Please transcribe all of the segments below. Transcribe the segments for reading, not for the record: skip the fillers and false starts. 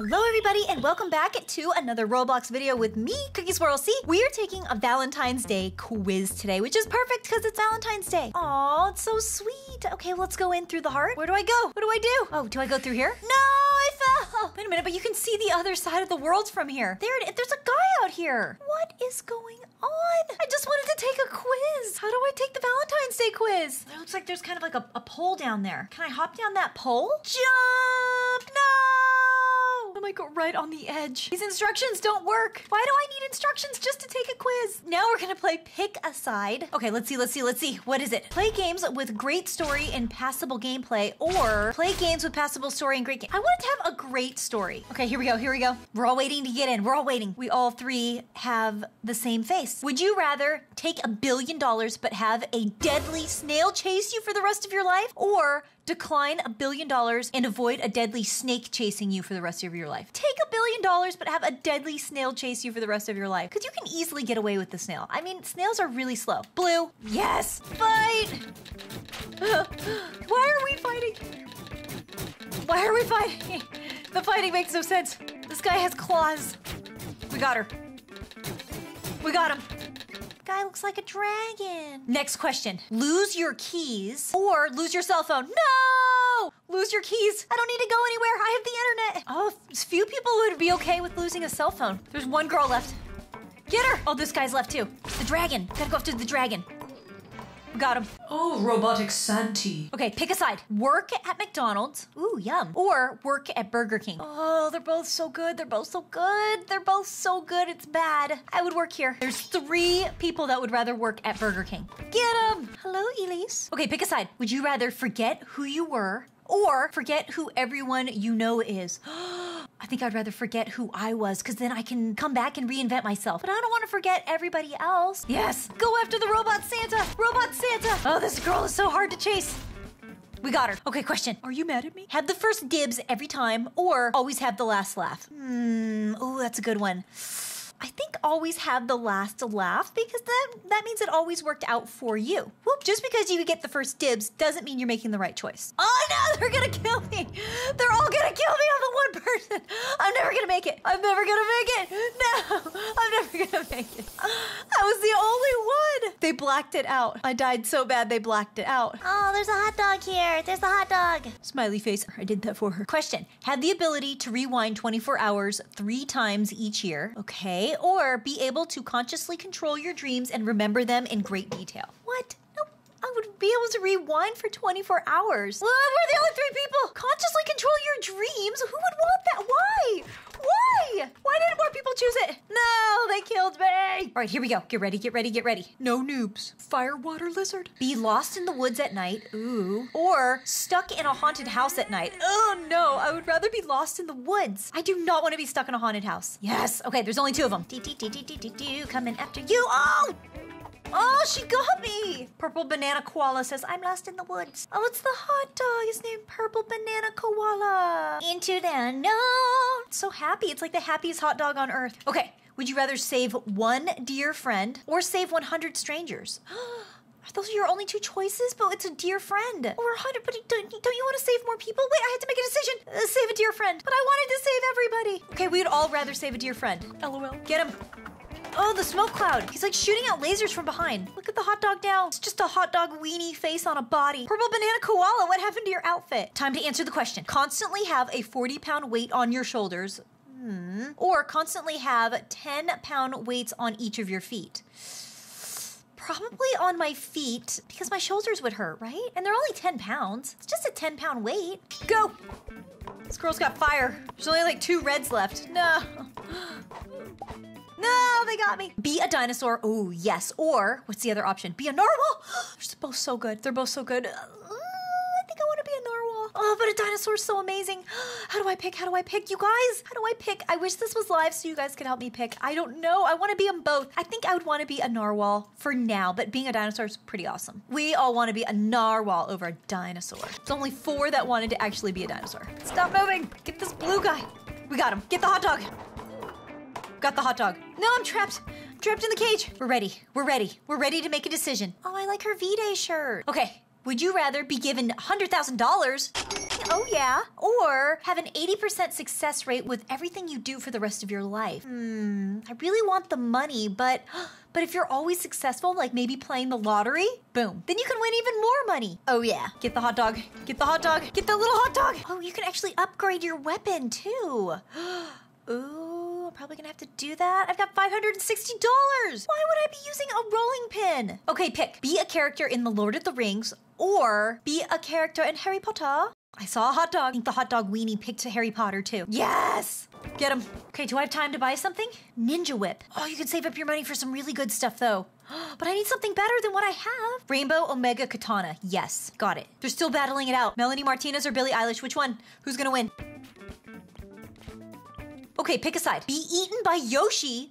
Hello everybody and welcome back to another Roblox video with me, Cookie Swirl C. We are taking a Valentine's Day quiz today, which is perfect because it's Valentine's Day. Aw, it's so sweet. Okay, let's go in through the heart. Where do I go? What do I do? Oh, do I go through here? No, I fell. Wait a minute, but you can see the other side of the world from here. There it is. There's a guy out here. What is going on? I just wanted to take a quiz. How do I take the Valentine's Day quiz? It looks like there's kind of like a pole down there. Can I hop down that pole? Jump! No! I might go right on the edge. These instructions don't work. Why do I need instructions just to take a quiz? Now we're gonna play pick a side. Okay, let's see. What is it? Play games with great story and passable gameplay, or play games with passable story and great game. I wanted to have a great story. Okay, here we go. We're all waiting to get in. We're all waiting. We all three have the same face. Would you rather take $1 billion but have a deadly snail chase you for the rest of your life, or decline $1 billion and avoid a deadly snake chasing you for the rest of your life? Take $1 billion, but have a deadly snail chase you for the rest of your life. Because you can easily get away with the snail. I mean, snails are really slow. Blue, yes, fight! Why are we fighting? The fighting makes no sense. This guy has claws. We got her. We got him. Guy looks like a dragon. Next question. Lose your keys or lose your cell phone. No! Lose your keys. I don't need to go anywhere. I have the internet. Oh, few people would be okay with losing a cell phone. There's one girl left. Get her! Oh, this guy's left too. The dragon. Gotta go after the dragon. Got him. Oh, robotic Santi. Okay, pick a side. Work at McDonald's. Ooh, yum. Or work at Burger King. Oh, they're both so good. It's bad. I would work here. There's three people that would rather work at Burger King. Get them. Hello, Elise. Okay, pick a side. Would you rather forget who you were or forget who everyone you know is? I think I'd rather forget who I was, because then I can come back and reinvent myself. But I don't want to forget everybody else. Yes, go after the robot Santa! Robot Santa! Oh, this girl is so hard to chase. We got her. Okay, question. Are you mad at me? Have the first dibs every time, or always have the last laugh? Oh, that's a good one. I think always have the last laugh, because that means it always worked out for you. Whoop, just because you get the first dibs doesn't mean you're making the right choice. Oh no, they're gonna kill me. They're all gonna kill me on the one person. I'm never gonna make it. I'm never gonna make it. I was the only one. They blacked it out. I died so bad they blacked it out. Oh, there's a hot dog here. There's a hot dog. Smiley face. I did that for her. Question. Have the ability to rewind 24 hours 3 times each year. Okay. Or be able to consciously control your dreams and remember them in great detail. What? Nope. I would be able to rewind for 24 hours. Well, we're the only three people. Consciously control your dreams? Who would want that? Why? Why? Why didn't more people choose it? No, they killed me. All right, here we go. Get ready. No noobs. Firewater lizard. Be lost in the woods at night. Ooh. Or stuck in a haunted house at night. Oh, no. I would rather be lost in the woods. I do not want to be stuck in a haunted house. Yes. Okay, there's only 2 of them. Coming after you. Oh! Oh, she got me! Purple Banana Koala says, I'm lost in the woods. Oh, it's the hot dog. His name Purple Banana Koala. Into the unknown. So happy. It's like the happiest hot dog on earth. Okay, would you rather save 1 dear friend or save 100 strangers? Those are your only 2 choices, but it's a dear friend. Or 100, but don't you want to save more people? Wait, I had to make a decision. Save a dear friend. But I wanted to save everybody. Okay, we would all rather save a dear friend. LOL. Get him. Oh, the smoke cloud. He's like shooting out lasers from behind. Look at the hot dog now. It's just a hot dog weenie face on a body. Purple Banana Koala, what happened to your outfit? Time to answer the question. Constantly have a 40-pound weight on your shoulders. Or constantly have 10-pound weights on each of your feet. Probably on my feet, because my shoulders would hurt, right? And they're only 10 pounds. It's just a 10-pound weight. Go. This girl's got fire. There's only like 2 reds left. No. No, they got me. Be a dinosaur. Oh, yes. Or, what's the other option? Be a narwhal. They're both so good. I think I want to be a narwhal. Oh, but a dinosaur's so amazing. How do I pick? You guys, how do I pick? I wish this was live so you guys could help me pick. I don't know. I want to be them both. I think I would want to be a narwhal for now, but being a dinosaur is pretty awesome. We all want to be a narwhal over a dinosaur. It's only 4 that wanted to actually be a dinosaur. Stop moving. Get this blue guy. We got him. Get the hot dog. Got the hot dog. No, I'm trapped. I'm trapped in the cage. We're ready. We're ready to make a decision. Oh, I like her V-Day shirt. Okay, would you rather be given $100,000 Oh yeah. Or have an 80% success rate with everything you do for the rest of your life. I really want the money, but if you're always successful, like maybe playing the lottery, boom. Then you can win even more money. Oh yeah. Get the hot dog. Get the hot dog. Get the little hot dog. Oh, you can actually upgrade your weapon too. Ooh, I'm probably gonna have to do that. I've got $560. Why would I be using a rolling pin? Okay, pick. Be a character in The Lord of the Rings or be a character in Harry Potter. I saw a hot dog. I think the hot dog weenie picked Harry Potter too. Yes! Get him. Okay, do I have time to buy something? Ninja Whip. Oh, you can save up your money for some really good stuff though. But I need something better than what I have. Rainbow Omega Katana. Yes, got it. They're still battling it out. Melanie Martinez or Billie Eilish, which one? Who's gonna win? Okay, pick a side. Be eaten by Yoshi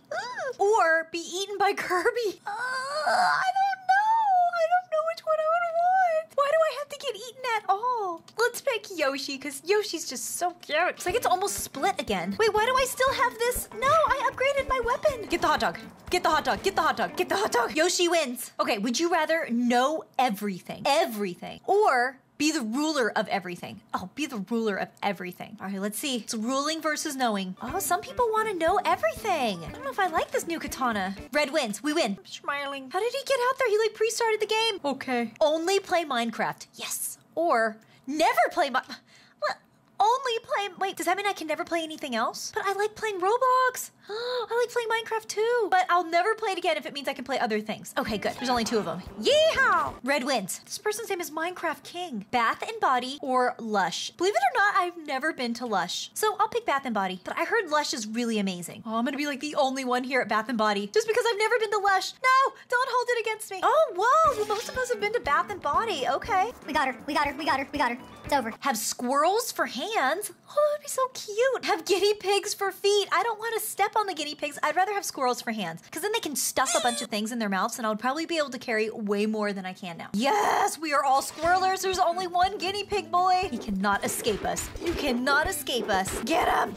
or be eaten by Kirby. I don't know. I don't know which one I would want. Why do I have to get eaten at all? Let's pick Yoshi because Yoshi's just so cute. It's like it's almost split again. Wait, why do I still have this? No, I upgraded my weapon. Get the hot dog. Get the hot dog. Get the hot dog. Get the hot dog. Yoshi wins. Okay, would you rather know everything? Everything. Or be the ruler of everything. Oh, be the ruler of everything. All right, let's see. It's ruling versus knowing. Oh, some people want to know everything. I don't know if I like this new katana. Red wins. We win. I'm smiling. How did he get out there? He like pre-started the game. Okay. Only play Minecraft. Yes. Or never play Minecraft. What? Only play... Wait, does that mean I can never play anything else? But I like playing Roblox. I like playing Minecraft too. But I'll never play it again if it means I can play other things. Okay, good. There's only two of them. Yeehaw! Red wins. This person's name is Minecraft King. Bath and Body or Lush. Believe it or not, I've never been to Lush. So I'll pick Bath and Body. But I heard Lush is really amazing. Oh, I'm gonna be like the only one here at Bath and Body. Just because I've never been to Lush. No, don't hold it against me. Oh, whoa. Well, most of us have been to Bath and Body. Okay. We got her. We got her. We got her. We got her. It's over. Have squirrels for hands? Oh, that'd be so cute. Have guinea pigs for feet. I don't want to step on the guinea pigs. I'd rather have squirrels for hands because then they can stuff a bunch of things in their mouths and I'll probably be able to carry way more than I can now. Yes, we are all squirrelers. There's only one guinea pig boy. He cannot escape us. You cannot escape us. Get him.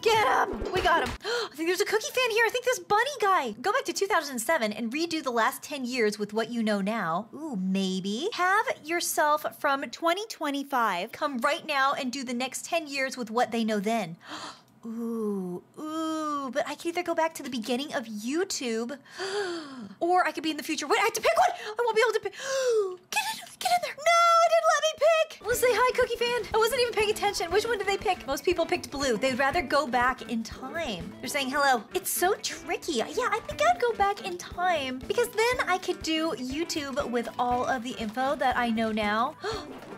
Get him. We got him. I think there's a cookie fan here. I think this bunny guy. Go back to 2007 and redo the last 10 years with what you know now. Ooh, maybe. Have yourself from 2025 come right now and do the next 10 years with what they know then. Ooh, ooh, but I can either go back to the beginning of YouTube or I could be in the future. Wait, I have to pick one. I won't be able to pick. Get in there. No, it didn't let me pick. Let's say hi, Cookie Fan. I wasn't even paying attention. Which one did they pick? Most people picked blue. They'd rather go back in time. They're saying hello. It's so tricky. Yeah, I think I'd go back in time because then I could do YouTube with all of the info that I know now.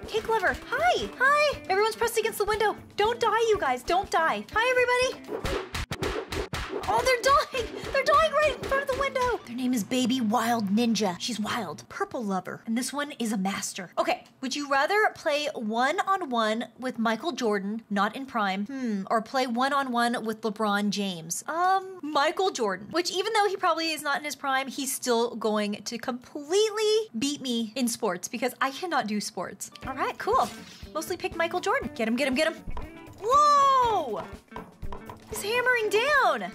Cake Lover, hi. Hi. Everyone's pressed against the window. Don't die, you guys. Don't die. Hi, everybody. Oh, they're dying! They're dying right in front of the window! Their name is Baby Wild Ninja. She's wild. Purple Lover. And this one is a master. Okay, would you rather play one-on-one with Michael Jordan, not in prime, or play one-on-one with LeBron James? Michael Jordan. Which even though he probably is not in his prime, he's still going to completely beat me in sports because I cannot do sports. All right, cool. Mostly pick Michael Jordan. Get him, get him, get him. Whoa! He's hammering down.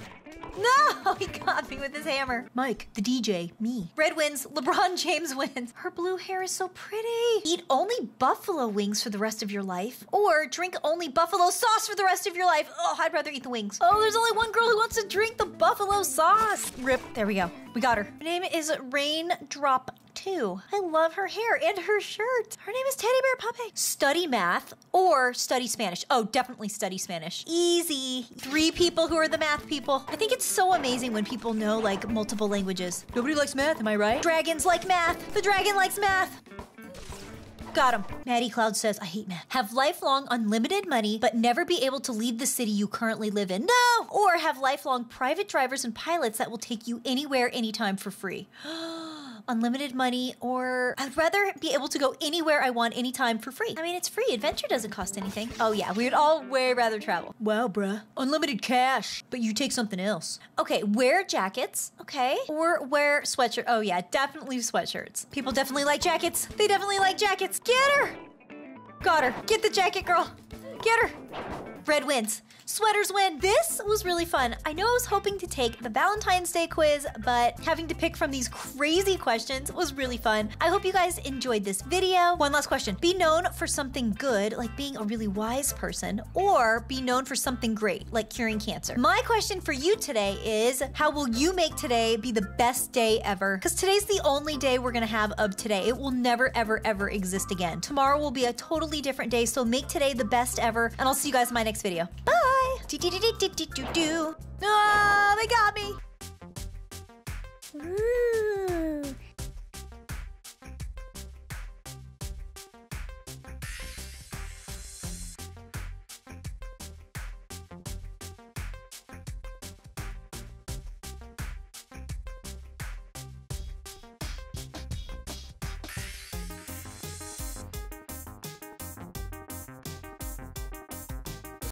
No, he got me with his hammer. Mike, the DJ, me. Red wins, LeBron James wins. Her blue hair is so pretty. Eat only buffalo wings for the rest of your life or drink only buffalo sauce for the rest of your life. Oh, I'd rather eat the wings. Oh, there's only one girl who wants to drink the buffalo sauce. Rip, there we go. We got her. Her name is Raindrop Two. I love her hair and her shirt. Her name is Teddy Bear Puppy. Study math or study Spanish. Oh, definitely study Spanish. Easy. Three people who are the math people. I think it's so amazing when people know like multiple languages. Nobody likes math, am I right? Dragons like math. The dragon likes math. Got him. Maddie Cloud says, I hate math. Have lifelong unlimited money, but never be able to leave the city you currently live in. No! Or have lifelong private drivers and pilots that will take you anywhere, anytime for free. Unlimited money, or I'd rather be able to go anywhere I want anytime for free. I mean, it's free. Adventure doesn't cost anything. Oh yeah, we'd all way rather travel. Wow, bruh. Unlimited cash, but you take something else. Okay, wear jackets, okay. Or wear sweatshirt. Oh yeah, definitely sweatshirts. People definitely like jackets. They definitely like jackets. Get her! Got her. Get the jacket, girl. Get her. Red wins. Sweaters win. This was really fun. I know I was hoping to take the Valentine's Day quiz, but having to pick from these crazy questions was really fun. I hope you guys enjoyed this video. One last question. Be known for something good, like being a really wise person, or be known for something great, like curing cancer. My question for you today is, how will you make today be the best day ever? Because today's the only day we're gonna have of today. It will never, ever, ever exist again. Tomorrow will be a totally different day, so make today the best ever, and I'll see you guys in my next video. Bye! Oh, they got me.